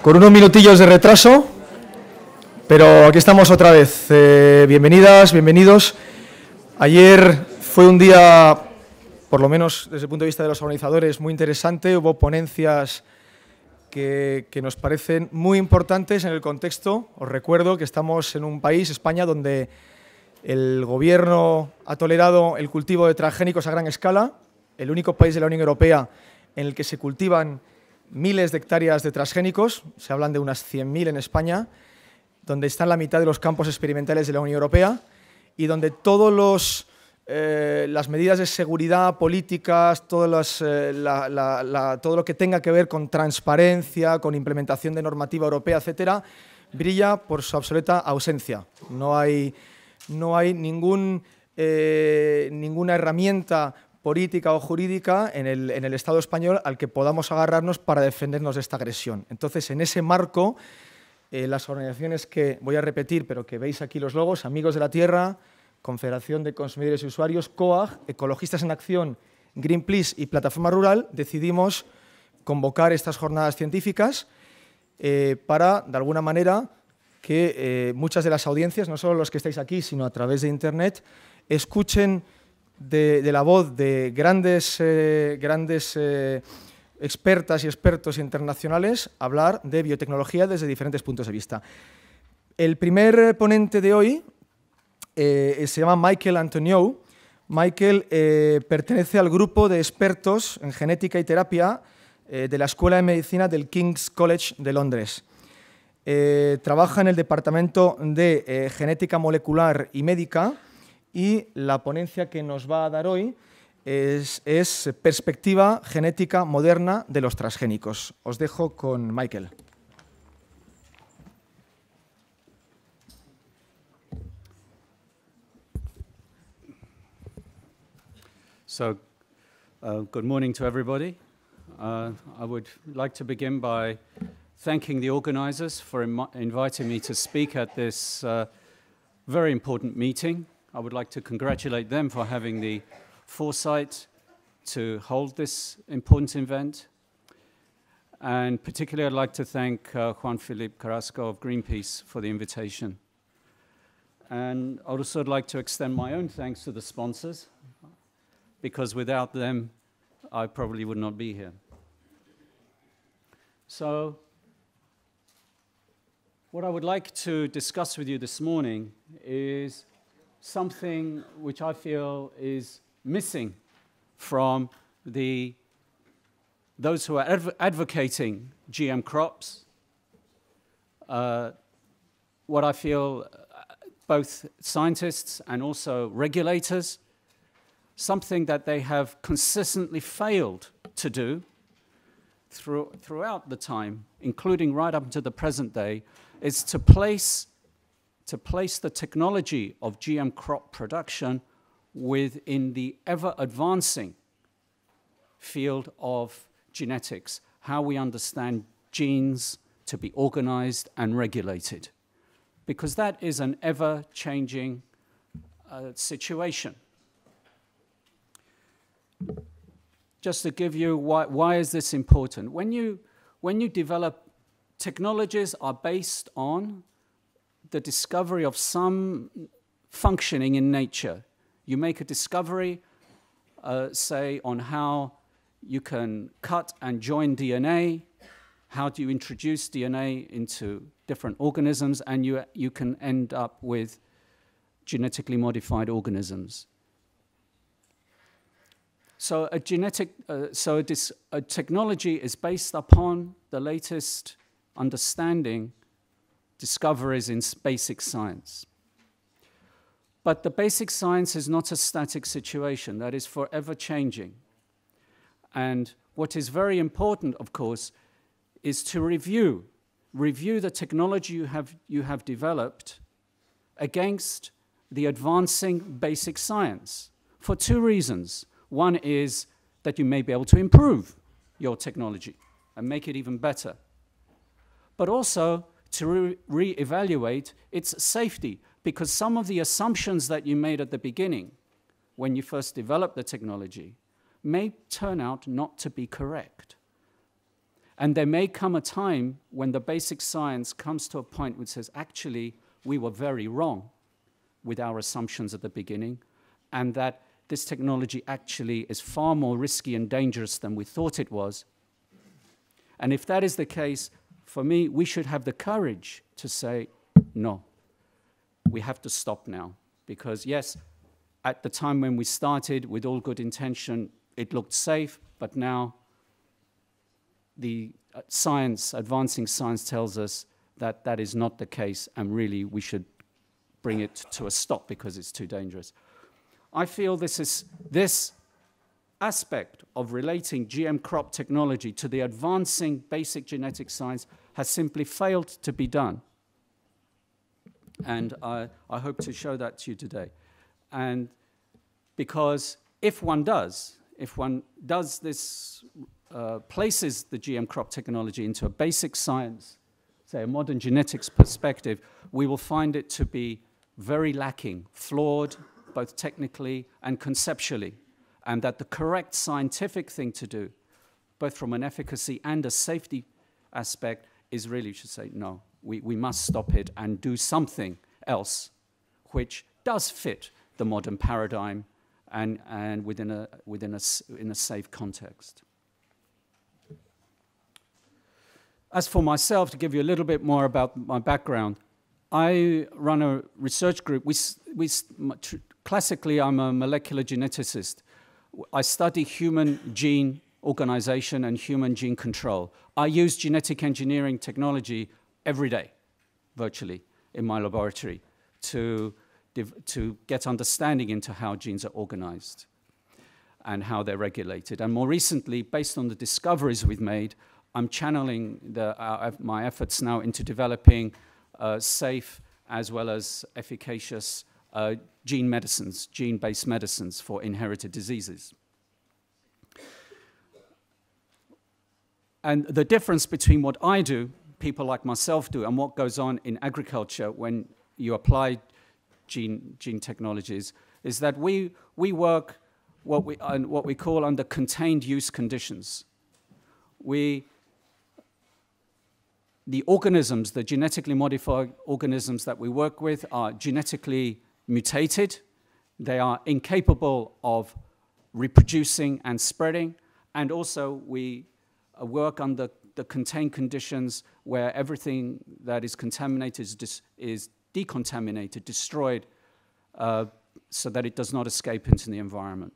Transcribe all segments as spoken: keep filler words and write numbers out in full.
Con unos minutillos de retraso, pero aquí estamos otra vez. Eh, bienvenidas, bienvenidos. Ayer fue un día, por lo menos desde el punto de vista de los organizadores, muy interesante. Hubo ponencias que, que nos parecen muy importantes en el contexto. Os recuerdo que estamos en un país, España, donde el gobierno ha tolerado el cultivo de transgénicos a gran escala, el único país de la Unión Europea en el que se cultivan miles de hectáreas de transgénicos, se hablan de unas cien mil en España, donde están la mitad de los campos experimentales de la Unión Europea y donde todas eh, las medidas de seguridad políticas, todas las, eh, la, la, la, todo lo que tenga que ver con transparencia, con implementación de normativa europea, etcétera, brilla por su absoluta ausencia. No hay, no hay ningún, eh, ninguna herramienta política o jurídica en el, en el Estado español al que podamos agarrarnos para defendernos de esta agresión. Entonces, en ese marco, eh, las organizaciones que voy a repetir, pero que veis aquí los logos, Amigos de la Tierra, Confederación de Consumidores y Usuarios, C O A G, Ecologistas en Acción, Greenpeace y Plataforma Rural, decidimos convocar estas jornadas científicas eh, para, de alguna manera, que eh, muchas de las audiencias, no solo los que estáis aquí, sino a través de Internet, escuchen De, de la voz de grandes, eh, grandes eh, expertas y expertos internacionales hablar de biotecnología desde diferentes puntos de vista. El primer ponente de hoy eh, se llama Michael Antoniou. Michael eh, pertenece al grupo de expertos en genética y terapia eh, de la Escuela de Medicina del King's College de Londres. Eh, trabaja en el Departamento de eh, Genética Molecular y Médica. Y la ponencia que nos va a dar hoy es, es Perspectiva Genética Moderna de los Transgénicos. Os dejo con Michael. So, uh, good morning to everybody. Uh, I would like to begin by thanking the organizers for im- inviting me to speak at this uh, very important meeting. I would like to congratulate them for having the foresight to hold this important event. And particularly, I'd like to thank uh, Juan Felipe Carrasco of Greenpeace for the invitation. And I'd also like to extend my own thanks to the sponsors, because without them, I probably would not be here. So, what I would like to discuss with you this morning is something which I feel is missing from the, those who are adv advocating G M crops, uh, what I feel both scientists and also regulators, something that they have consistently failed to do through, throughout the time, including right up to the present day, is to place to place the technology of G M crop production within the ever-advancing field of genetics, how we understand genes to be organized and regulated. Because that is an ever-changing uh, situation. Just to give you why, why is this important? When you, when you develop technologies are based on the discovery of some functioning in nature. You make a discovery, uh, say, on how you can cut and join D N A, how do you introduce D N A into different organisms, and you, you can end up with genetically modified organisms. So a genetic, uh, so this, a technology is based upon the latest understanding discoveries in basic science. But the basic science is not a static situation, that is forever changing. And what is very important, of course, is to review, review the technology you have, you have developed against the advancing basic science for two reasons. One is that you may be able to improve your technology and make it even better. But also, to re-evaluate its safety, because some of the assumptions that you made at the beginning when you first developed the technology may turn out not to be correct. And there may come a time when the basic science comes to a point which says, actually, we were very wrong with our assumptions at the beginning, and that this technology actually is far more risky and dangerous than we thought it was. And if that is the case, for me, we should have the courage to say, no, we have to stop now. Because yes, at the time when we started, with all good intention, it looked safe, but now the science, advancing science, tells us that that is not the case, and really we should bring it to a stop because it's too dangerous. I feel this is this aspect of relating G M crop technology to the advancing basic genetic science has simply failed to be done. And I, I hope to show that to you today. And because if one does, if one does this, uh, places the G M crop technology into a basic science, say a modern genetics perspective, we will find it to be very lacking, flawed, both technically and conceptually, and that the correct scientific thing to do, both from an efficacy and a safety aspect, is really, you should say, no, we, we must stop it and do something else which does fit the modern paradigm and, and within a, within a, in a safe context. As for myself, to give you a little bit more about my background, I run a research group. We, we, classically, I'm a molecular geneticist. I study human gene organization and human gene control. I use genetic engineering technology every day, virtually, in my laboratory to, to get understanding into how genes are organized and how they're regulated. And more recently, based on the discoveries we've made, I'm channeling the, uh, my efforts now into developing uh, safe as well as efficacious uh, gene medicines, gene-based medicines for inherited diseases. And the difference between what I do, people like myself do, and what goes on in agriculture when you apply gene, gene technologies is that we, we work what we, uh, what we call under contained use conditions. We The organisms, the genetically modified organisms that we work with are genetically mutated. They are incapable of reproducing and spreading. And also we work under the contained conditions where everything that is contaminated is, dis is decontaminated, destroyed, uh, so that it does not escape into the environment.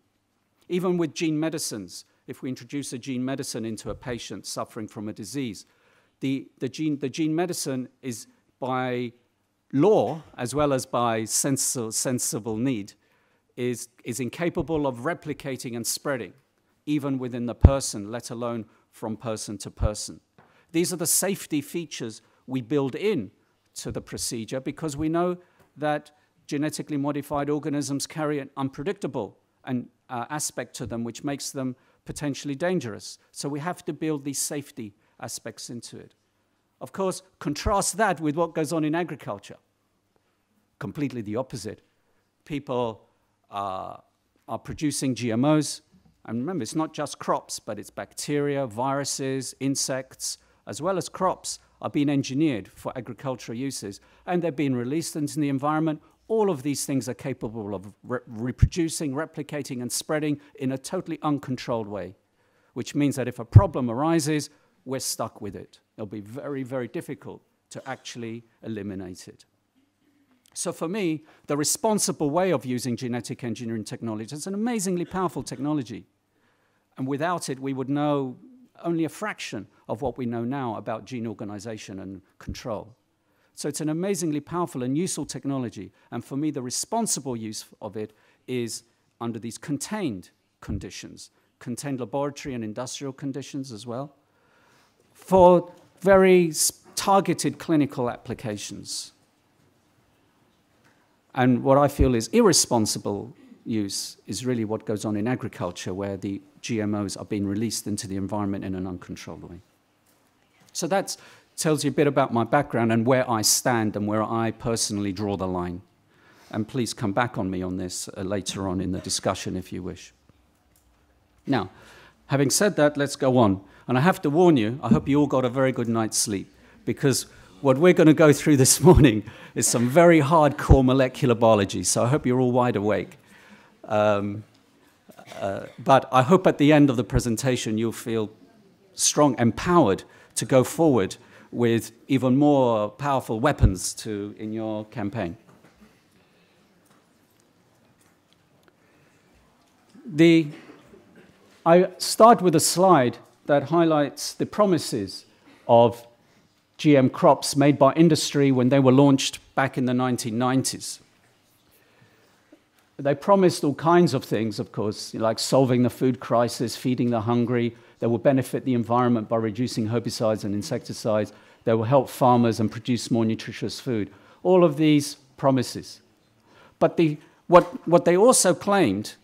Even with gene medicines, if we introduce a gene medicine into a patient suffering from a disease, The, the, gene, the gene medicine is, by law, as well as by sensible, sensible need, is, is incapable of replicating and spreading, even within the person, let alone from person to person. These are the safety features we build in to the procedure because we know that genetically modified organisms carry an unpredictable and, uh, aspect to them which makes them potentially dangerous. So we have to build these safety features aspects into it. Of course, contrast that with what goes on in agriculture. Completely the opposite. People uh, are producing G M Os. And remember, it's not just crops, but it's bacteria, viruses, insects, as well as crops are being engineered for agricultural uses. And they're being released into the environment. All of these things are capable of re reproducing, replicating, and spreading in a totally uncontrolled way, which means that if a problem arises, we're stuck with it. It'll be very, very difficult to actually eliminate it. So for me, the responsible way of using genetic engineering technology is an amazingly powerful technology. And without it, we would know only a fraction of what we know now about gene organization and control. So it's an amazingly powerful and useful technology. And for me, the responsible use of it is under these contained conditions, contained laboratory and industrial conditions as well, for very targeted clinical applications. And what I feel is irresponsible use is really what goes on in agriculture, where the G M Os are being released into the environment in an uncontrolled way. So that tells you a bit about my background and where I stand and where I personally draw the line. And please come back on me on this uh, later on in the discussion if you wish. Now, Having said that, let's go on. And I have to warn you, I hope you all got a very good night's sleep, because what we're going to go through this morning is some very hardcore molecular biology, so I hope you're all wide awake. Um, uh, but I hope at the end of the presentation you'll feel strong, empowered to go forward with even more powerful weapons to, in your campaign. The, I start with a slide that highlights the promises of G M crops made by industry when they were launched back in the nineteen nineties. They promised all kinds of things, of course, like solving the food crisis, feeding the hungry. They will benefit the environment by reducing herbicides and insecticides. They will help farmers and produce more nutritious food. All of these promises. But the, what, what they also claimed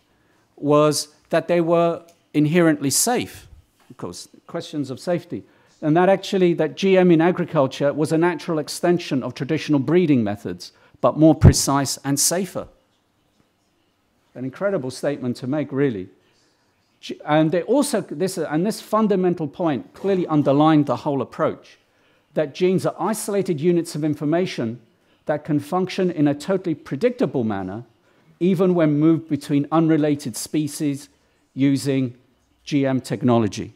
was that they were inherently safe, of course, questions of safety. And that actually, that G M in agriculture was a natural extension of traditional breeding methods, but more precise and safer. An incredible statement to make, really. And they also, this, and this fundamental point clearly underlined the whole approach, that genes are isolated units of information that can function in a totally predictable manner, even when moved between unrelated species using G M technology.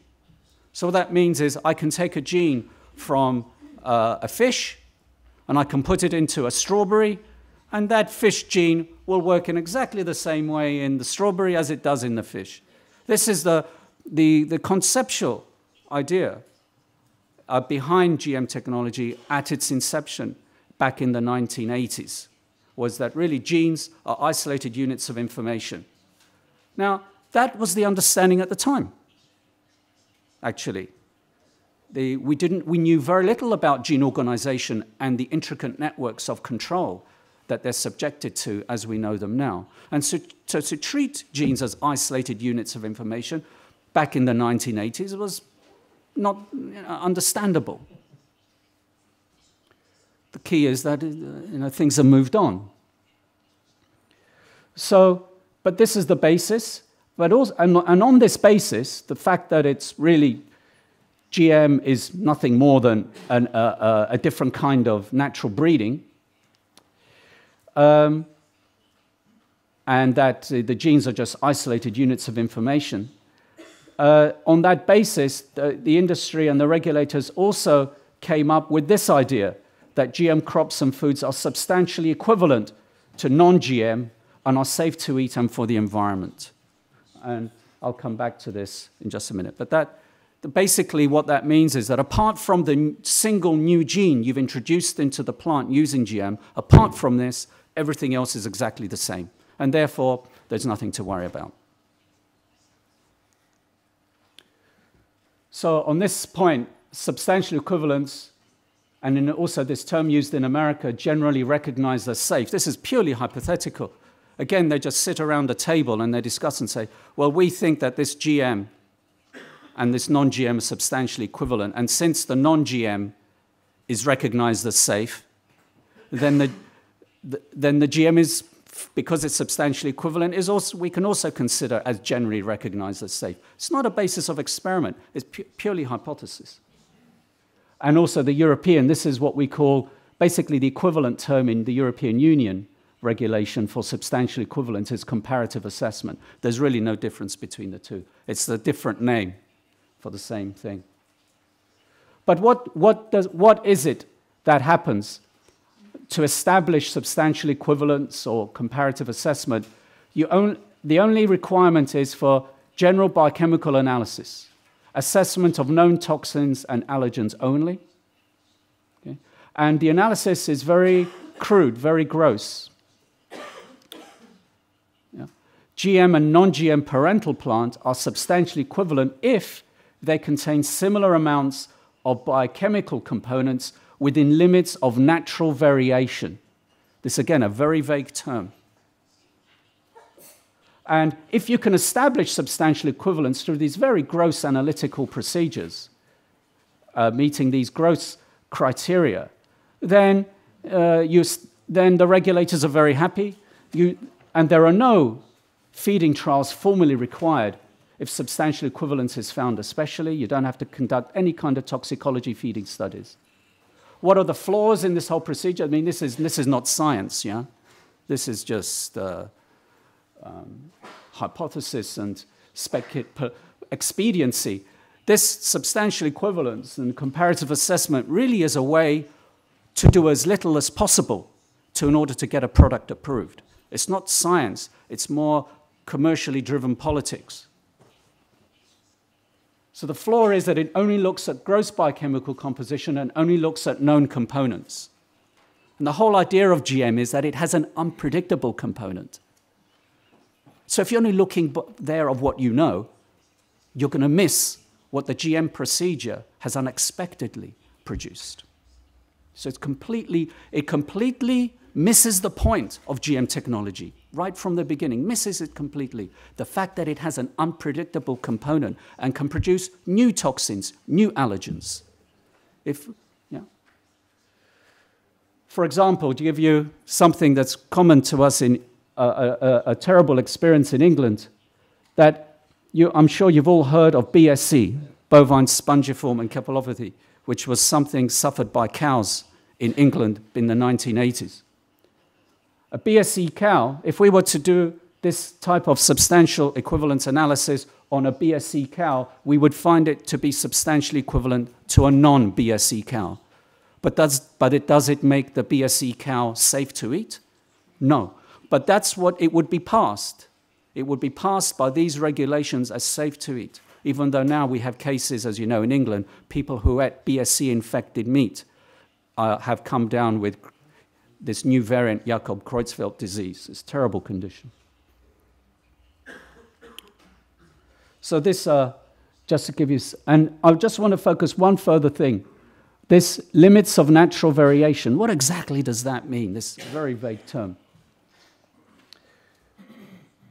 So what that means is I can take a gene from uh, a fish and I can put it into a strawberry, and that fish gene will work in exactly the same way in the strawberry as it does in the fish. This is the, the, the conceptual idea uh, behind G M technology at its inception back in the nineteen eighties, was that really genes are isolated units of information. Now, that was the understanding at the time. Actually, the, we, didn't, we knew very little about gene organization and the intricate networks of control that they're subjected to as we know them now. And so, so to treat genes as isolated units of information back in the nineteen eighties was not you know, understandable. The key is that you know, things have moved on. So, but this is the basis. But also, and on this basis, the fact that it's really G M is nothing more than an, uh, uh, a different kind of natural breeding, um, and that the genes are just isolated units of information. Uh, on that basis, the, the industry and the regulators also came up with this idea that G M crops and foods are substantially equivalent to non-G M and are safe to eat and for the environment. And I'll come back to this in just a minute. But that, basically what that means is that apart from the single new gene you've introduced into the plant using G M, apart from this, everything else is exactly the same. And therefore, there's nothing to worry about. So on this point, substantial equivalence, and in also this term used in America, generally recognized as safe. This is purely hypothetical. Again, they just sit around a table and they discuss and say, well, we think that this G M and this non-G M are substantially equivalent. And since the non-G M is recognized as safe, then the, the, then the G M is, because it's substantially equivalent, is also, we can also consider as generally recognized as safe. It's not a basis of experiment. It's pu purely hypothesis. And also the European, this is what we call basically the equivalent term in the European Union, regulation for substantial equivalence is comparative assessment. There's really no difference between the two. It's a different name for the same thing. But what, what, does, what is it that happens to establish substantial equivalence or comparative assessment? You on, the only requirement is for general biochemical analysis, assessment of known toxins and allergens only. Okay? And the analysis is very crude, very gross. G M and non-G M parental plants are substantially equivalent if they contain similar amounts of biochemical components within limits of natural variation. This, again, a very vague term. And if you can establish substantial equivalence through these very gross analytical procedures, uh, meeting these gross criteria, then, uh, you, then the regulators are very happy, you, and there are no feeding trials formally required. if substantial equivalence is found especially. You don't have to conduct any kind of toxicology feeding studies. What are the flaws in this whole procedure? I mean, this is, this is not science, yeah? This is just uh, um, hypothesis and spec expediency. This substantial equivalence and comparative assessment really is a way to do as little as possible to, in order to get a product approved. It's not science, it's more commercially driven politics. So the flaw is that it only looks at gross biochemical composition and only looks at known components. And the whole idea of G M is that it has an unpredictable component. So if you're only looking there of what you know, you're going to miss what the G M procedure has unexpectedly produced. So it's completely, it completely misses the point of G M technology right from the beginning, misses it completely. The fact that it has an unpredictable component and can produce new toxins, new allergens. If, yeah. For example, to give you something that's common to us in a, a, a terrible experience in England, that you, I'm sure you've all heard of B S E, bovine spongiform encephalopathy, which was something suffered by cows in England in the nineteen eighties. A B S E cow, if we were to do this type of substantial equivalence analysis on a B S E cow, we would find it to be substantially equivalent to a non-B S E cow. But, does, but it, does it make the B S E cow safe to eat? No. But that's what it would be passed. It would be passed by these regulations as safe to eat, even though now we have cases, as you know, in England, people who ate B S E-infected meat uh, have come down with this new variant, Jakob Creutzfeldt disease, this terrible condition. So this, uh, just to give you, and I just want to focus one further thing. This limits of natural variation, what exactly does that mean, this very vague term?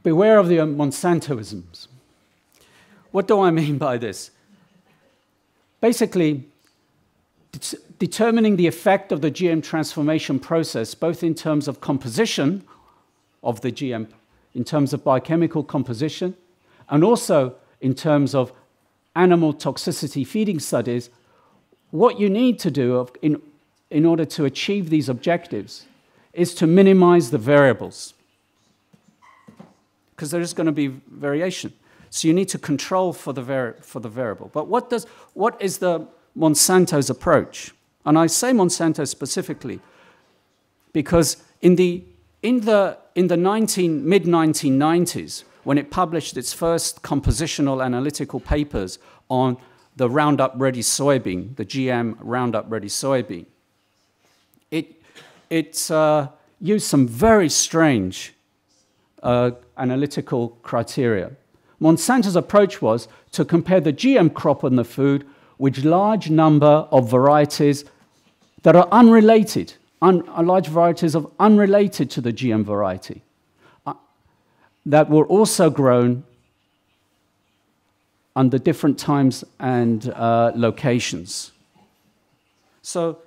Beware of the Monsantoisms. What do I mean by this? Basically, det determining the effect of the G M transformation process, both in terms of composition of the G M, in terms of biochemical composition, and also in terms of animal toxicity feeding studies, what you need to do of, in, in order to achieve these objectives is to minimize the variables, because there is going to be variation. So you need to control for the, vari for the variable. But what, does, what is the Monsanto's approach? And I say Monsanto specifically because in the, in the, in the mid nineteen nineties, when it published its first compositional analytical papers on the Roundup Ready soybean, the G M Roundup Ready soybean, it, it uh, used some very strange uh, analytical criteria. Monsanto's approach was to compare the G M crop and the food with large number of varieties that are unrelated, un, large varieties of unrelated to the G M variety uh, that were also grown under different times and uh, locations. So,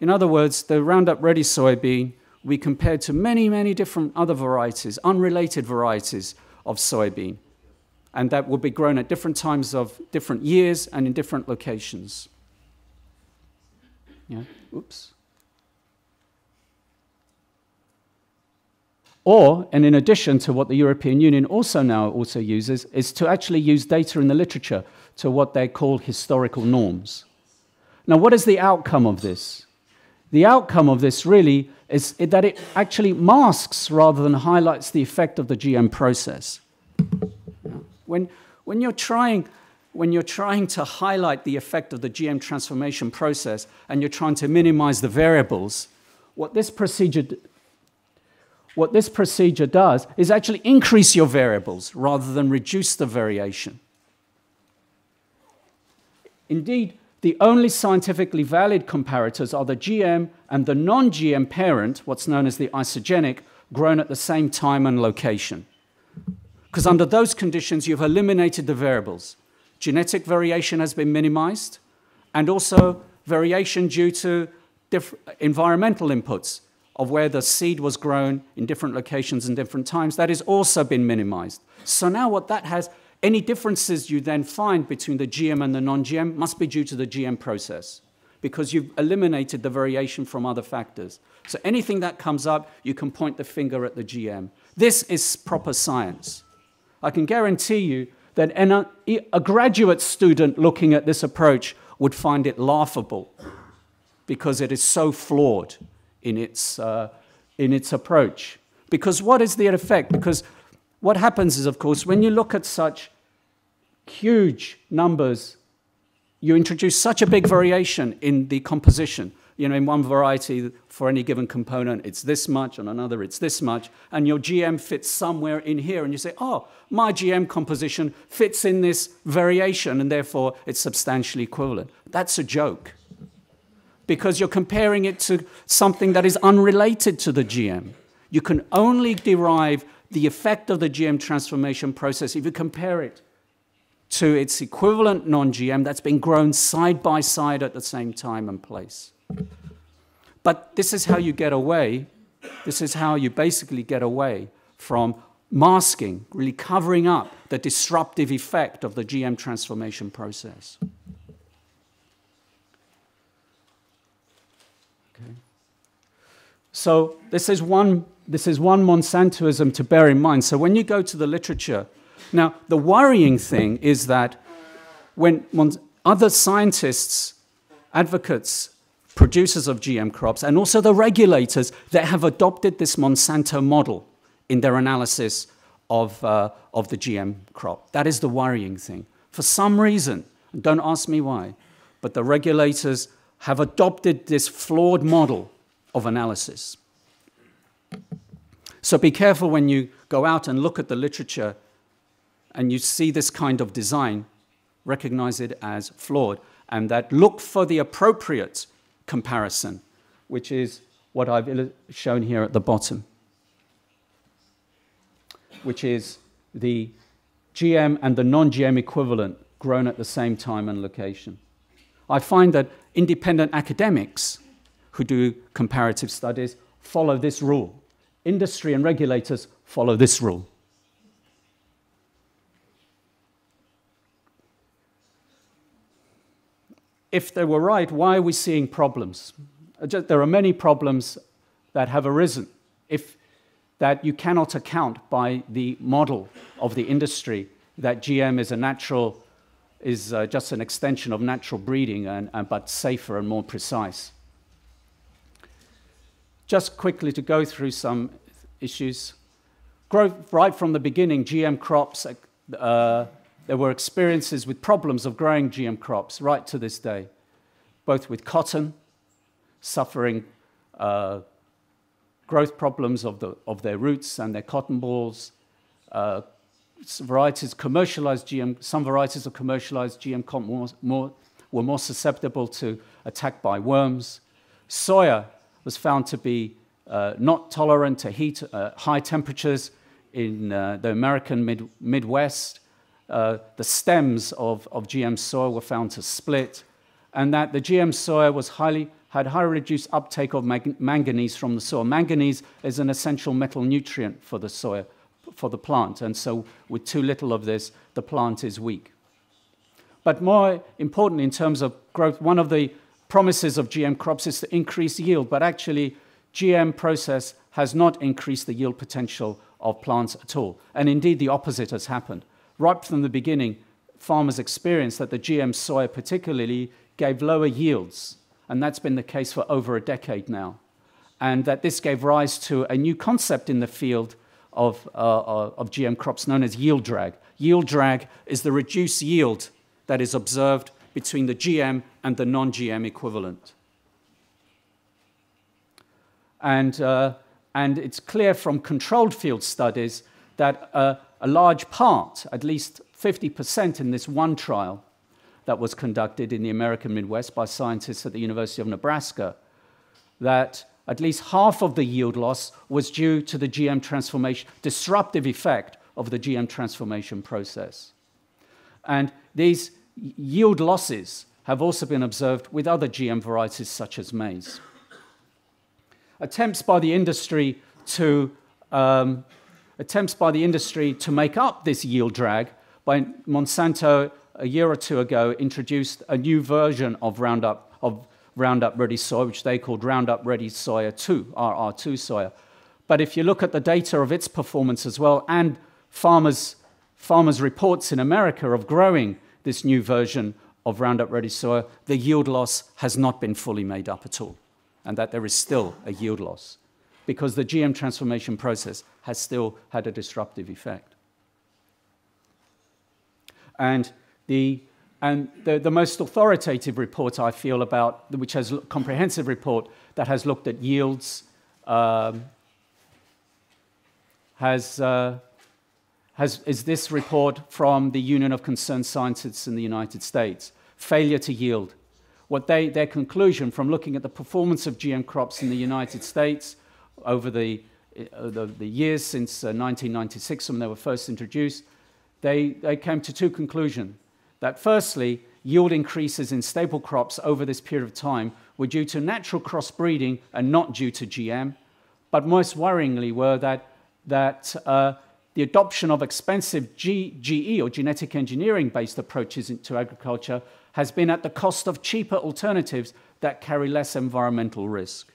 in other words, the Roundup Ready soybean we compared to many, many different other varieties, unrelated varieties of soybean, and that would be grown at different times of different years and in different locations. Yeah. Oops. Or, and in addition to what the European Union also now also uses, is to actually use data in the literature to what they call historical norms. Now, what is the outcome of this? The outcome of this really is that it actually masks rather than highlights the effect of the G M process. When, when, you're trying, when you're trying to highlight the effect of the G M transformation process and you're trying to minimize the variables, what this procedure, what this procedure does is actually increase your variables rather than reduce the variation. Indeed, the only scientifically valid comparators are the G M and the non-G M parent, what's known as the isogenic, grown at the same time and location. Because under those conditions, you've eliminated the variables. Genetic variation has been minimized, and also variation due to environmental inputs of where the seed was grown in different locations and different times. That has also been minimized. So now what that has Any differences you then find between the G M and the non-G M must be due to the G M process, because you've eliminated the variation from other factors. So anything that comes up, you can point the finger at the G M. This is proper science. I can guarantee you that an, a graduate student looking at this approach would find it laughable, because it is so flawed in its, uh, in its approach. Because what is the effect? Because what happens is, of course, when you look at such huge numbers, you introduce such a big variation in the composition. You know, in one variety, for any given component, it's this much, and another, it's this much, and your G M fits somewhere in here, and you say, oh, my G M composition fits in this variation, and therefore it's substantially equivalent. That's a joke, because you're comparing it to something that is unrelated to the G M. You can only derive the effect of the G M transformation process if you compare it to its equivalent non-G M that's been grown side by side at the same time and place. But this is how you get away, this is how you basically get away from masking, really covering up the disruptive effect of the G M transformation process. Okay. So this is one, this is one Monsantoism to bear in mind. So when you go to the literature, now, the worrying thing is that when other scientists, advocates, producers of G M crops, and also the regulators, they have adopted this Monsanto model in their analysis of, uh, of the G M crop. That is the worrying thing. For some reason, don't ask me why, but the regulators have adopted this flawed model of analysis. So be careful when you go out and look at the literature and you see this kind of design, recognize it as flawed, and that look for the appropriate comparison, which is what I've shown here at the bottom, which is the G M and the non-G M equivalent grown at the same time and location. I find that independent academics who do comparative studies follow this rule. Industry and regulators follow this rule. If they were right, why are we seeing problems? There are many problems that have arisen if, that you cannot account by the model of the industry, that G M is a natural, is uh, just an extension of natural breeding, and, and, but safer and more precise. Just quickly to go through some issues. Growth, right from the beginning, G M crops, uh, there were experiences with problems of growing G M crops right to this day, both with cotton, suffering uh, growth problems of, the, of their roots and their cotton balls. Uh, varieties commercialized G M, some varieties of commercialized G M cotton more, more, were more susceptible to attack by worms. Soya was found to be uh, not tolerant to heat, uh, high temperatures in uh, the American mid, Midwest. Uh, the stems of, of G M soya were found to split, and that the G M soya was highly, had highly reduced uptake of mag manganese from the soil. Manganese is an essential metal nutrient for the soya, for the plant, and so with too little of this, the plant is weak. But more importantly, in terms of growth, one of the promises of G M crops is to increase yield, but actually G M process has not increased the yield potential of plants at all, and indeed the opposite has happened. Right from the beginning, farmers experienced that the G M soya particularly gave lower yields, and that's been the case for over a decade now, and that this gave rise to a new concept in the field of, uh, of G M crops known as yield drag. Yield drag is the reduced yield that is observed between the G M and the non-G M equivalent. And, uh, and it's clear from controlled field studies that uh, a large part, at least fifty percent in this one trial that was conducted in the American Midwest by scientists at the University of Nebraska, that at least half of the yield loss was due to the G M transformation, disruptive effect of the G M transformation process. And these yield losses have also been observed with other G M varieties such as maize. Attempts by the industry to um, Attempts by the industry to make up this yield drag by Monsanto a year or two ago introduced a new version of Roundup, of Roundup Ready soy, which they called Roundup Ready Soya two, R R two soya. But if you look at the data of its performance as well, and farmers, farmers' reports in America of growing this new version of Roundup Ready soya, the yield loss has not been fully made up at all, and that there is still a yield loss because the G M transformation process has still had a disruptive effect. And the, and the, the most authoritative report I feel about, which has a comprehensive report that has looked at yields, um, has, uh, has, is this report from the Union of Concerned Scientists in the United States, Failure to Yield. What they, their conclusion from looking at the performance of G M crops in the United States over the, uh, the, the years since uh, nineteen ninety-six, when they were first introduced, they, they came to two conclusions. That firstly, yield increases in staple crops over this period of time were due to natural crossbreeding and not due to G M. But most worryingly were that, that uh, the adoption of expensive G E, or genetic engineering-based approaches to agriculture has been at the cost of cheaper alternatives that carry less environmental risk.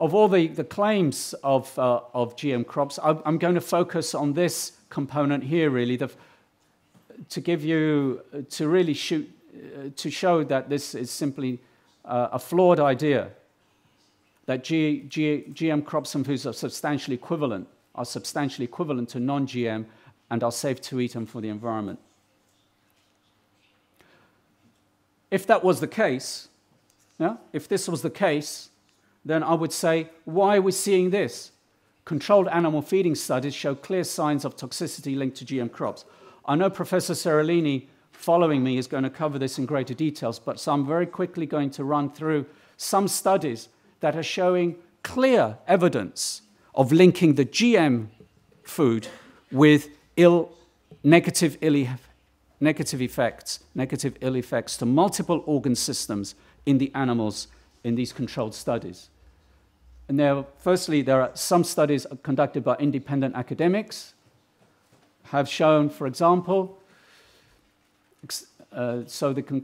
Of all the, the claims of, uh, of G M crops, I'm, I'm going to focus on this component here, really, the, to give you, to really shoot, uh, to show that this is simply uh, a flawed idea, that G, G, G M crops and foods are substantially equivalent are substantially equivalent to non-G M and are safe to eat and for the environment. If that was the case, yeah, if this was the case, then I would say, why are we seeing this? Controlled animal feeding studies show clear signs of toxicity linked to G M crops. I know Professor Séralini, following me, is going to cover this in greater details, but so I'm very quickly going to run through some studies that are showing clear evidence of linking the G M food with ill, negative, ill, negative effects, negative ill effects to multiple organ systems in the animals in these controlled studies. And there, firstly, there are some studies conducted by independent academics have shown, for example, uh, so the,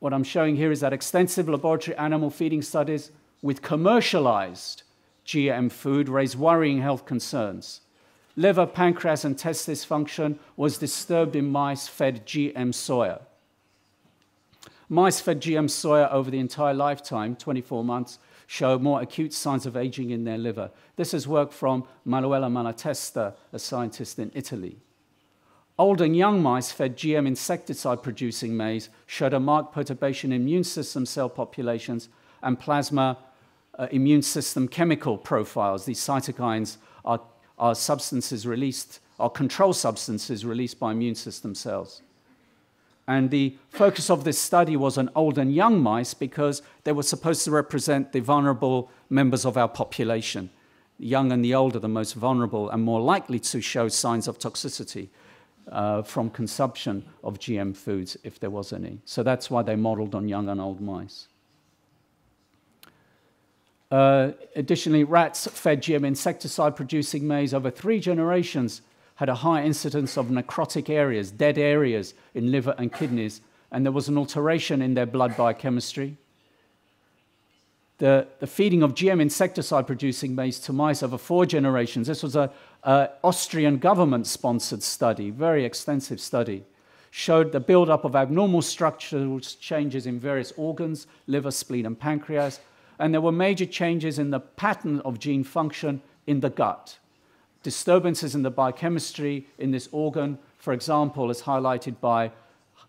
what I'm showing here is that extensive laboratory animal feeding studies with commercialized G M food raised worrying health concerns. Liver, pancreas, and testis function was disturbed in mice fed G M soya. Mice fed G M soya over the entire lifetime, twenty-four months, show more acute signs of aging in their liver. This is work from Manuela Manatesta, a scientist in Italy. Old and young mice fed G M insecticide-producing maize showed a marked perturbation in immune system cell populations and plasma Uh, immune system chemical profiles. These cytokines are, are substances released, are control substances released by immune system cells. And the focus of this study was on old and young mice because they were supposed to represent the vulnerable members of our population. The young and the old are the most vulnerable and more likely to show signs of toxicity uh, from consumption of G M foods, if there was any. So that's why they modeled on young and old mice. Uh, additionally, rats fed G M insecticide-producing maize over three generations had a high incidence of necrotic areas, dead areas in liver and kidneys, and there was an alteration in their blood biochemistry. The, the feeding of G M insecticide-producing maize to mice over four generations, this was an Austrian government-sponsored study, very extensive study, showed the buildup of abnormal structural changes in various organs, liver, spleen, and pancreas, and there were major changes in the pattern of gene function in the gut. Disturbances in the biochemistry in this organ, for example, is highlighted by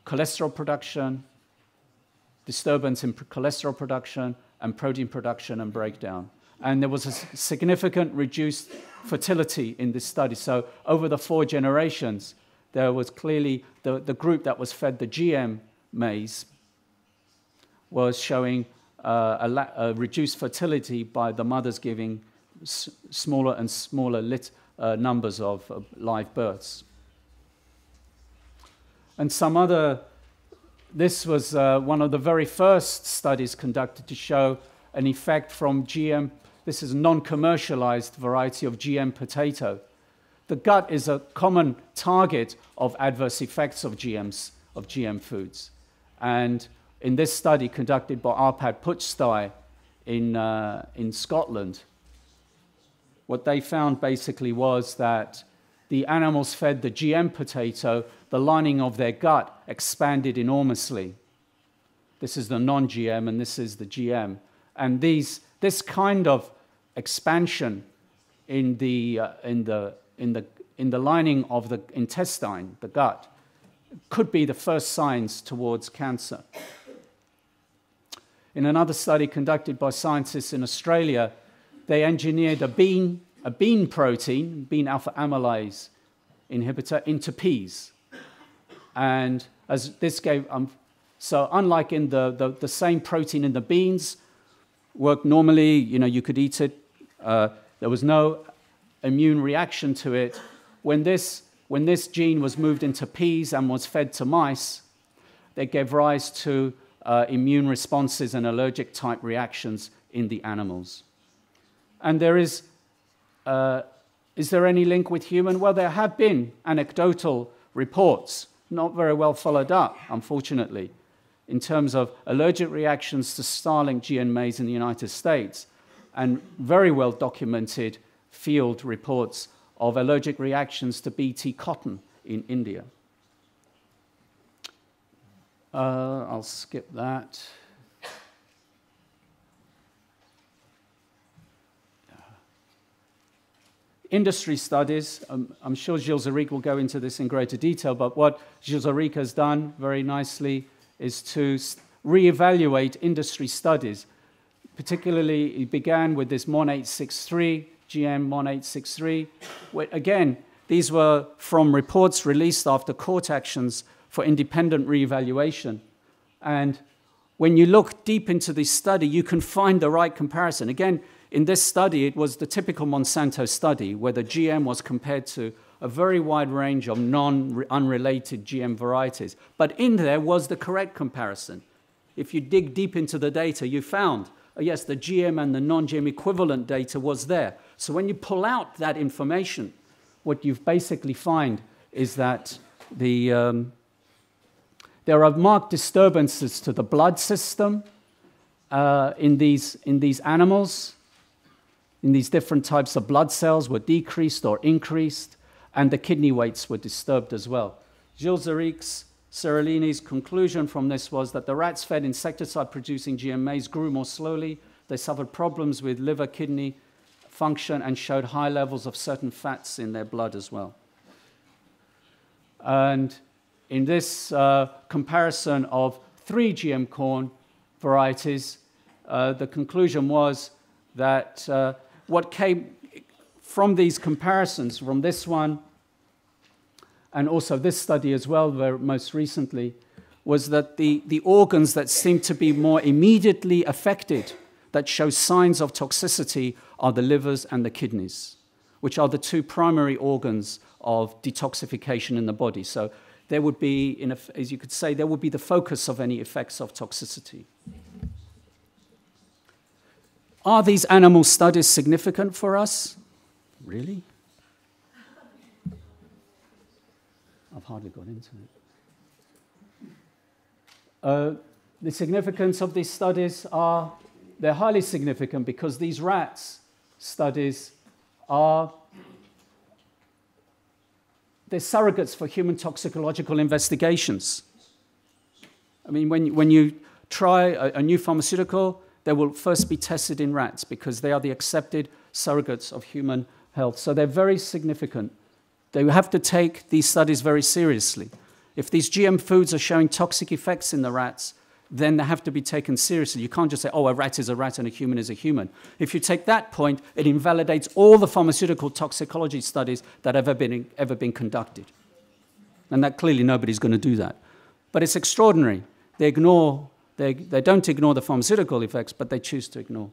cholesterol production, disturbance in cholesterol production, and protein production and breakdown. And there was a significant reduced fertility in this study. So over the four generations, there was clearly the, the group that was fed the G M maize was showing Uh, a la uh, reduced fertility by the mothers giving s smaller and smaller lit uh, numbers of uh, live births. And some other, this was uh, one of the very first studies conducted to show an effect from G M This is a non-commercialized variety of G M potato. The gut is a common target of adverse effects of G Ms, of G M foods. And in this study conducted by Arpad Pusztai in, uh, in Scotland, what they found basically was that the animals fed the G M potato, the lining of their gut expanded enormously. This is the non-G M and this is the G M. And these, this kind of expansion in the, uh, in the In the, in the lining of the intestine, the gut, could be the first signs towards cancer. In another study conducted by scientists in Australia, they engineered a bean, a bean protein, bean alpha amylase inhibitor, into peas. And as this gave, um, so unlike in the, the, the same protein in the beans, worked normally, you know, you could eat it, uh, there was no immune reaction to it. When this, when this gene was moved into peas and was fed to mice, they gave rise to uh, immune responses and allergic type reactions in the animals. And there is, uh, is there any link with human? Well, there have been anecdotal reports, not very well followed up, unfortunately, in terms of allergic reactions to Starlink G M maize in the United States, and very well documented field reports of allergic reactions to B T cotton in India. Uh, I'll skip that. Industry studies. Um, I'm sure Gilles Séralini will go into this in greater detail, but what Gilles Séralini has done very nicely is to reevaluate industry studies. Particularly, it began with this MON eight sixty-three, G M MON eight sixty-three. Again, these were from reports released after court actions for independent reevaluation. And when you look deep into this study, you can find the right comparison. Again, in this study, it was the typical Monsanto study where the G M was compared to a very wide range of non-unrelated G M varieties. But in there was the correct comparison. If you dig deep into the data, you found, yes, the G M and the non-G M equivalent data was there. So when you pull out that information, what you basically find is that the, um, there are marked disturbances to the blood system uh, in, these, in these animals, in these different types of blood cells were decreased or increased, and the kidney weights were disturbed as well. Gilles Séralini's conclusion from this was that the rats fed insecticide-producing G M maize grew more slowly. They suffered problems with liver, kidney function and showed high levels of certain fats in their blood as well. And in this uh, comparison of three G M corn varieties, uh, the conclusion was that uh, what came from these comparisons, from this one and also this study as well, where most recently, was that the, the organs that seem to be more immediately affected that show signs of toxicity are the livers and the kidneys, which are the two primary organs of detoxification in the body. So there would be, in a, as you could say, there would be the focus of any effects of toxicity. Are these animal studies significant for us? Really? I've hardly got into it. Uh, the significance of these studies are, they're highly significant because these rats studies are, they're surrogates for human toxicological investigations. I mean, when, when you try a, a new pharmaceutical, they will first be tested in rats because they are the accepted surrogates of human health. So they're very significant. They have to take these studies very seriously. If these G M foods are showing toxic effects in the rats, then they have to be taken seriously. You can't just say, oh, a rat is a rat and a human is a human. If you take that point, it invalidates all the pharmaceutical toxicology studies that have ever been, ever been conducted. And that clearly nobody's going to do that. But it's extraordinary. They ignore, they, they don't ignore the pharmaceutical effects, but they choose to ignore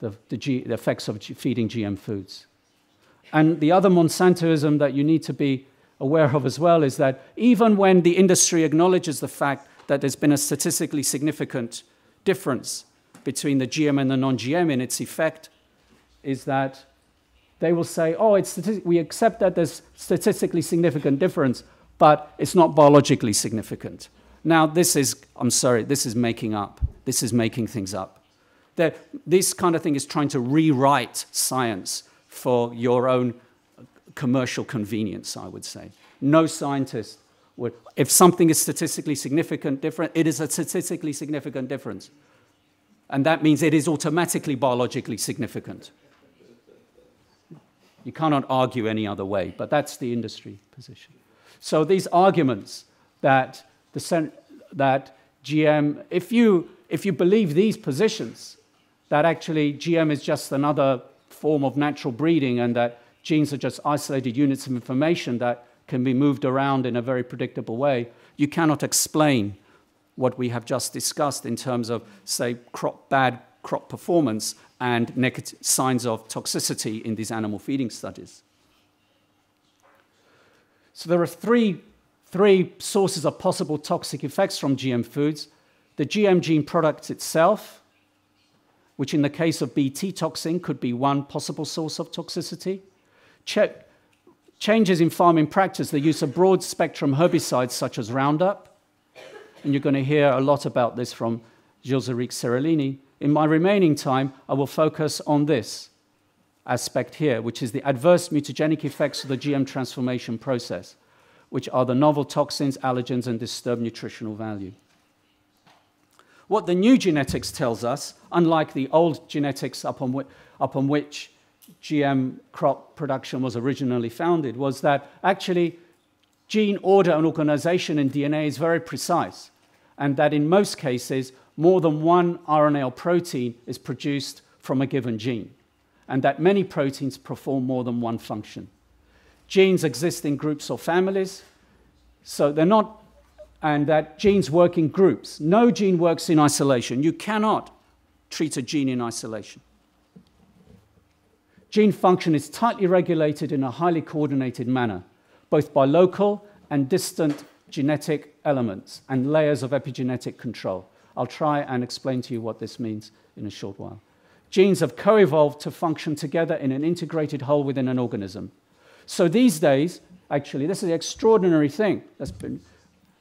the, the, G, the effects of feeding G M foods. And the other Monsantoism that you need to be aware of as well is that even when the industry acknowledges the fact that there's been a statistically significant difference between the G M and the non-G M in its effect is that they will say, oh, it's we accept that there's statistically significant difference, but it's not biologically significant. Now, this is, I'm sorry, this is making up. This is making things up. That this kind of thing is trying to rewrite science for your own commercial convenience, I would say. No scientist would, if something is statistically significant different, it is a statistically significant difference. And that means it is automatically biologically significant. You cannot argue any other way, but that's the industry position. So these arguments that, the, that G M, if you, if you believe these positions, that actually G M is just another form of natural breeding and that genes are just isolated units of information that can be moved around in a very predictable way, you cannot explain what we have just discussed in terms of, say, crop bad crop performance and negative signs of toxicity in these animal feeding studies. So there are three, three sources of possible toxic effects from G M foods. The G M gene product itself, which in the case of Bt toxin could be one possible source of toxicity. Check changes in farming practice, the use of broad-spectrum herbicides such as Roundup, and you're going to hear a lot about this from Gilles Séralini. In my remaining time, I will focus on this aspect here, which is the adverse mutagenic effects of the G M transformation process, which are the novel toxins, allergens, and disturbed nutritional value. What the new genetics tells us, unlike the old genetics upon, wh upon which G M crop production was originally founded, was that actually gene order and organization in D N A is very precise, and that in most cases more than one R N A or protein is produced from a given gene, and that many proteins perform more than one function. Genes exist in groups or families, so they're not, and that genes work in groups. No gene works in isolation. You cannot treat a gene in isolation. Gene function is tightly regulated in a highly coordinated manner, both by local and distant genetic elements and layers of epigenetic control. I'll try and explain to you what this means in a short while. Genes have co-evolved to function together in an integrated whole within an organism. So these days, actually, this is the extraordinary thing that's been,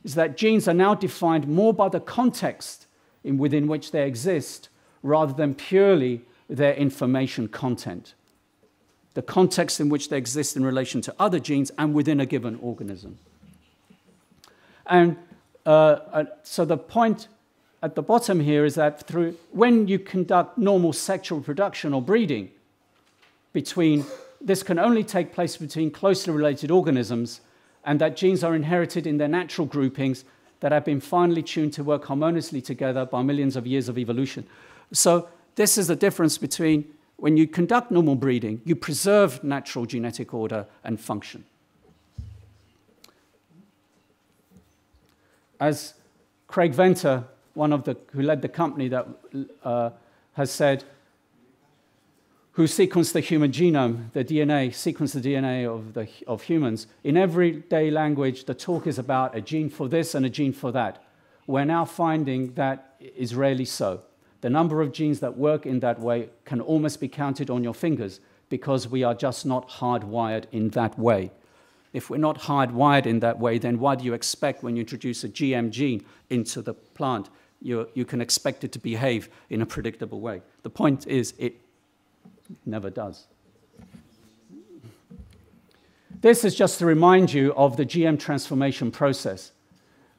is that genes are now defined more by the context in, within which they exist rather than purely their information content. The context in which they exist in relation to other genes and within a given organism. And uh, uh, so the point at the bottom here is that through, when you conduct normal sexual reproduction or breeding, between, this can only take place between closely related organisms, and that genes are inherited in their natural groupings that have been finely tuned to work harmoniously together by millions of years of evolution. So this is the difference between when you conduct normal breeding, you preserve natural genetic order and function. As Craig Venter, one of the, who led the company that uh, has said, who sequenced the human genome, the D N A, sequenced the D N A of, the, of humans, in everyday language, the talk is about a gene for this and a gene for that. We're now finding that is rarely so. The number of genes that work in that way can almost be counted on your fingers because we are just not hardwired in that way. If we're not hardwired in that way, then why do you expect when you introduce a G M gene into the plant, you, you can expect it to behave in a predictable way? The point is, it never does. This is just to remind you of the G M transformation process.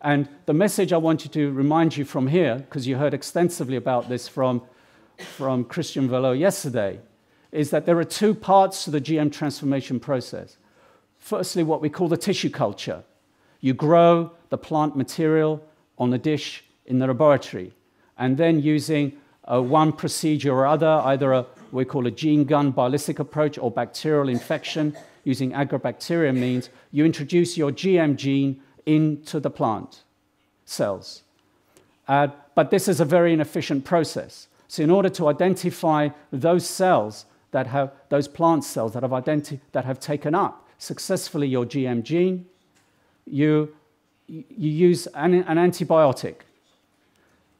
And the message I wanted to remind you from here, because you heard extensively about this from, from Christian Velot yesterday, is that there are two parts to the G M transformation process. Firstly, what we call the tissue culture. You grow the plant material on a dish in the laboratory, and then using a one procedure or other, either a, we call a gene gun ballistic approach or bacterial infection, using Agrobacterium means you introduce your G M gene into the plant cells. Uh, but this is a very inefficient process. So in order to identify those cells that have, those plant cells that have, identi that have taken up successfully your G M gene, you, you use an, an antibiotic,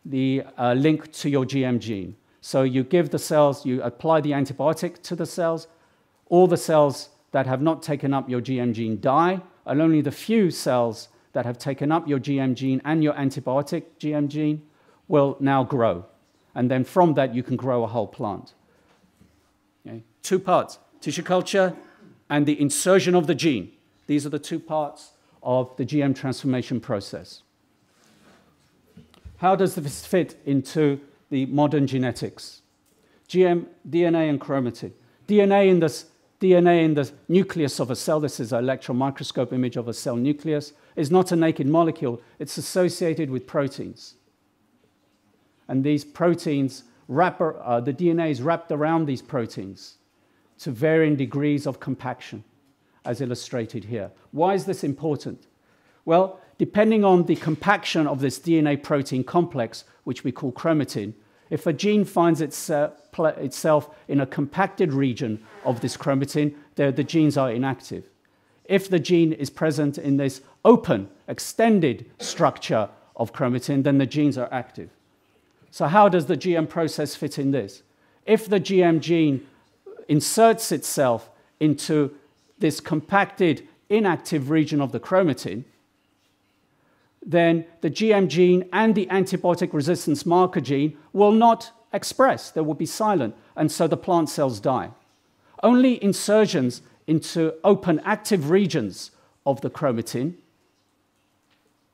the uh, link to your G M gene. So you give the cells, you apply the antibiotic to the cells. All the cells that have not taken up your G M gene die, and only the few cells that have taken up your G M gene and your antibiotic G M gene will now grow. And then from that, you can grow a whole plant. Okay. Two parts, tissue culture and the insertion of the gene. These are the two parts of the G M transformation process. How does this fit into the modern genetics? G M, D N A and chromatin. D N A in this D N A in the nucleus of a cell, this is an electron microscope image of a cell nucleus, is not a naked molecule. It's associated with proteins. And these proteins, wrap, uh, the D N A is wrapped around these proteins to varying degrees of compaction, as illustrated here. Why is this important? Well, depending on the compaction of this D N A protein complex, which we call chromatin, if a gene finds its, uh, itself in a compacted region of this chromatin, the, the genes are inactive. If the gene is present in this open, extended structure of chromatin, then the genes are active. So how does the G M process fit in this? If the G M gene inserts itself into this compacted, inactive region of the chromatin, then the G M gene and the antibiotic resistance marker gene will not express. They will be silent, and so the plant cells die. Only insertions into open active regions of the chromatin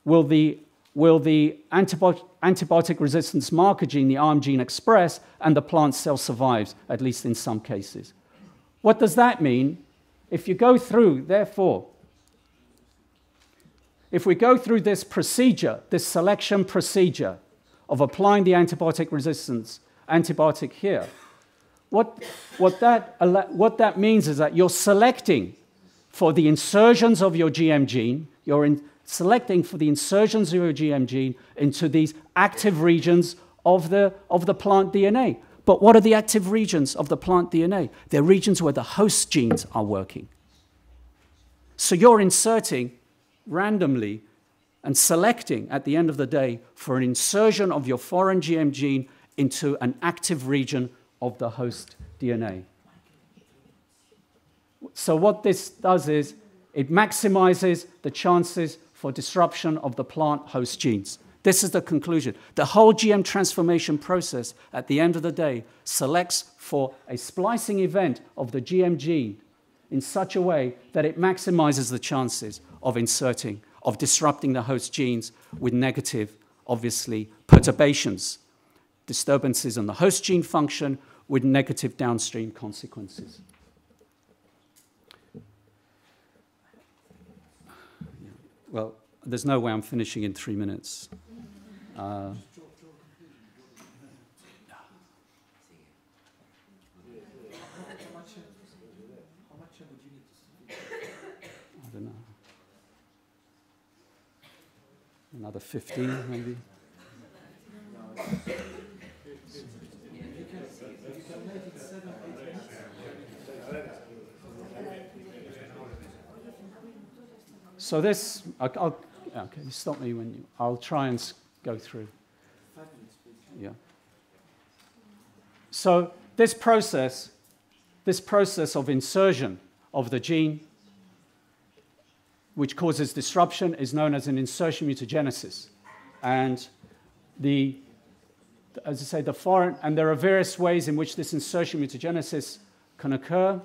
will the, will the antibiotic, antibiotic resistance marker gene, the A R M gene, express, and the plant cell survives, at least in some cases. What does that mean? If you go through, therefore, If we go through this procedure, this selection procedure of applying the antibiotic resistance antibiotic here, what, what, that, what that means is that you're selecting for the insertions of your G M gene, you're in, selecting for the insertions of your G M gene into these active regions of the, of the plant D N A. But what are the active regions of the plant D N A? They're regions where the host genes are working. So you're inserting randomly and selecting at the end of the day for an insertion of your foreign G M gene into an active region of the host D N A. So what this does is it maximizes the chances for disruption of the plant host genes. This is the conclusion. The whole G M transformation process at the end of the day selects for a splicing event of the G M gene in such a way that it maximizes the chances of inserting, of disrupting the host genes with negative, obviously, perturbations, disturbances in the host gene function with negative downstream consequences. Well, there's no way I'm finishing in three minutes. Uh, Another fifteen, maybe. So this, I'll, I'll okay. Stop me when you. I'll try and go through. Yeah. So this process, this process of insertion of the gene, which causes disruption, is known as an insertion mutagenesis. And the, as I say, the foreign, and there are various ways in which this insertion mutagenesis can occur.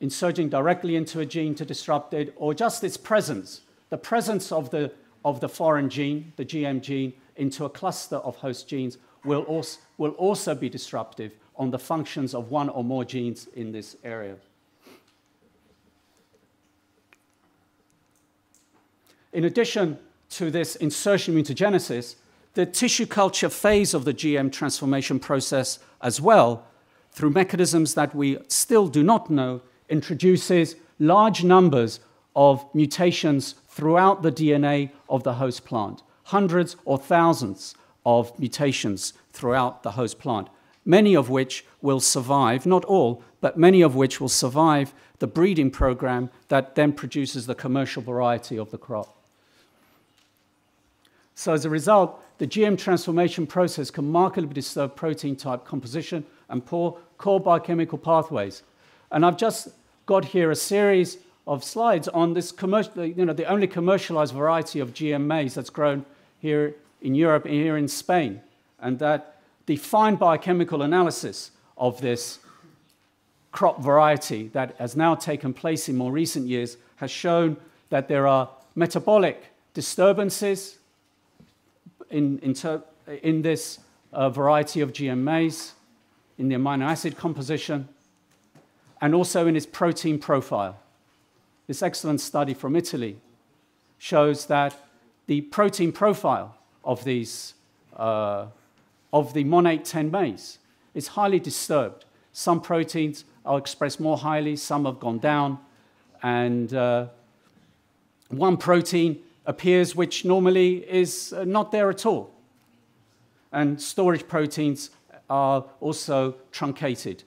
Inserting directly into a gene to disrupt it, or just its presence, the presence of the, of the foreign gene, the G M gene, into a cluster of host genes will also, will also be disruptive on the functions of one or more genes in this area. In addition to this insertion mutagenesis, the tissue culture phase of the G M transformation process as well, through mechanisms that we still do not know, introduces large numbers of mutations throughout the D N A of the host plant, hundreds or thousands of mutations throughout the host plant, many of which will survive, not all, but many of which will survive the breeding program that then produces the commercial variety of the crop. So as a result, the G M transformation process can markedly disturb protein type composition and poor core biochemical pathways. And I've just got here a series of slides on this commercial, you know, the only commercialized variety of G M maize that's grown here in Europe and here in Spain, and that defined biochemical analysis of this crop variety that has now taken place in more recent years has shown that there are metabolic disturbances in, in, in this uh, variety of G M maize, in the amino acid composition, and also in its protein profile. This excellent study from Italy shows that the protein profile of, these, uh, of the MON eight ten maize is highly disturbed. Some proteins are expressed more highly, some have gone down, and uh, one protein appears which normally is not there at all. And storage proteins are also truncated.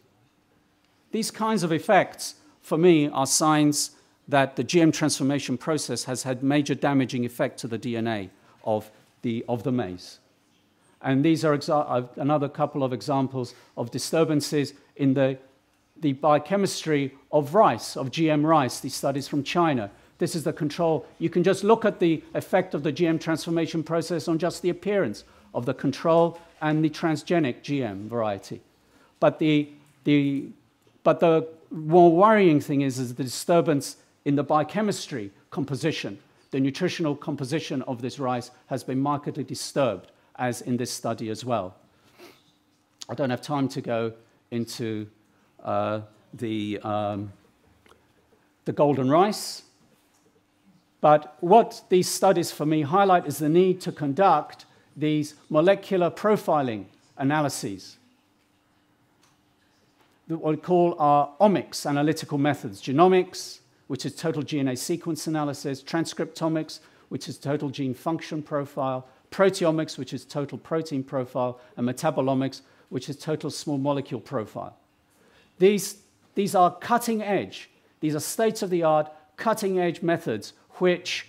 These kinds of effects, for me, are signs that the G M transformation process has had major damaging effect to the D N A of the, of the maize. And these are another couple of examples of disturbances in the, the biochemistry of rice, of G M rice, these studies from China. This is the control. You can just look at the effect of the G M transformation process on just the appearance of the control and the transgenic G M variety. But the, the, but the more worrying thing is, is the disturbance in the biochemistry composition. The nutritional composition of this rice has been markedly disturbed, as in this study as well. I don't have time to go into uh, the, um, the golden rice, but what these studies for me highlight is the need to conduct these molecular profiling analyses, that what we call our omics analytical methods, genomics, which is total G N A sequence analysis, transcriptomics, which is total gene function profile, proteomics, which is total protein profile, and metabolomics, which is total small molecule profile. These, these are cutting edge. These are state-of-the-art, cutting-edge methods which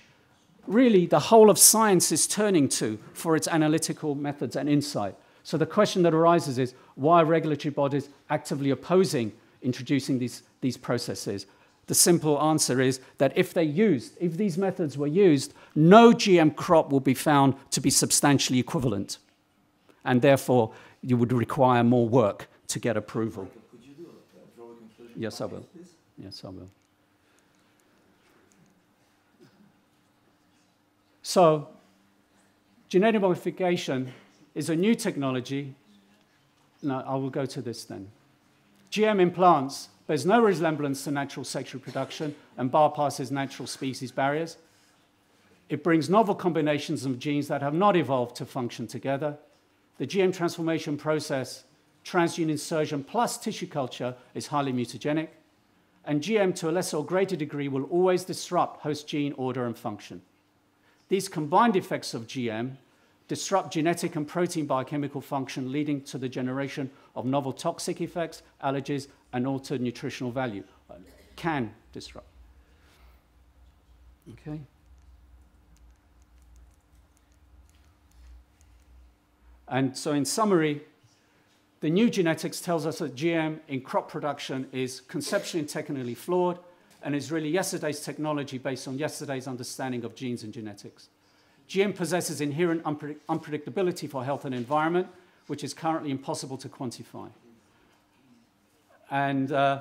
really the whole of science is turning to for its analytical methods and insight. So the question that arises is, why are regulatory bodies actively opposing introducing these, these processes? The simple answer is that if they used, if these methods were used, no G M crop will be found to be substantially equivalent. And therefore, you would require more work to get approval. Could you do a, draw a conclusion? Yes, I will. Please? Yes, I will. So, genetic modification is a new technology. No, I will go to this then. G M in plants bears no resemblance to natural sexual reproduction and bypasses natural species barriers. It brings novel combinations of genes that have not evolved to function together. The G M transformation process, transgene insertion plus tissue culture, is highly mutagenic. And G M, to a lesser or greater degree, will always disrupt host gene order and function. These combined effects of G M disrupt genetic and protein biochemical function, leading to the generation of novel toxic effects, allergies, and altered nutritional value. Can disrupt. Okay. And so in summary, the new genetics tells us that G M in crop production is conceptually and technically flawed and is really yesterday's technology based on yesterday's understanding of genes and genetics. G M possesses inherent unpredict- unpredictability for health and environment, which is currently impossible to quantify. And uh,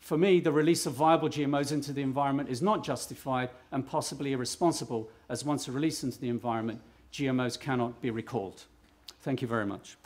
for me, the release of viable G M Os into the environment is not justified and possibly irresponsible, as once released into the environment, G M Os cannot be recalled. Thank you very much.